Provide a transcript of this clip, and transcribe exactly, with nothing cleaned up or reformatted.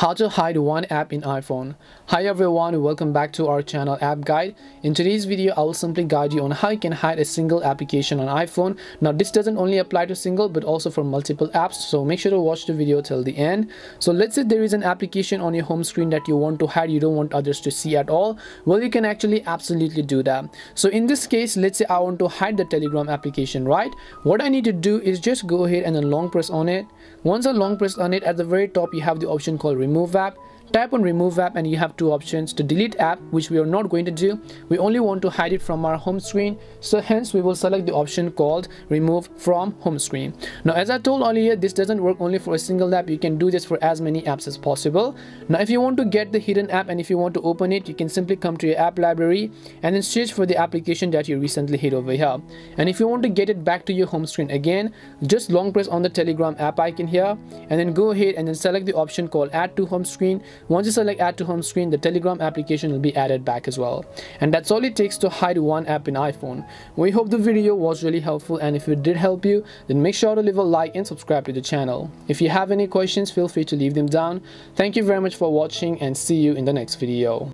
How to hide one app in iPhone. Hi everyone, welcome back to our channel App Guide. In today's video, I will simply guide you on how you can hide a single application on iPhone. Now this doesn't only apply to single but also for multiple apps, so make sure to watch the video till the end. So let's say there is an application on your home screen that you want to hide, you don't want others to see at all. Well, you can actually absolutely do that. So in this case, let's say I want to hide the Telegram application, right? What I need to do is just go ahead and then long press on it. Once I long press on it, at the very top you have the option called remove app. Type on remove app and you have two options: to delete app, which we are not going to do, we only want to hide it from our home screen, so hence we will select the option called remove from home screen. Now as I told earlier, this doesn't work only for a single app, you can do this for as many apps as possible. Now if you want to get the hidden app and if you want to open it, you can simply come to your app library and then search for the application that you recently hid over here. And if you want to get it back to your home screen again, just long press on the Telegram app icon here and then go ahead and then select the option called add to home screen. Once you select add to home screen, the Telegram application will be added back as well. And that's all it takes to hide one app in iPhone. We hope the video was really helpful, and if it did help you, then make sure to leave a like and subscribe to the channel. If you have any questions, feel free to leave them down. Thank you very much for watching and see you in the next video.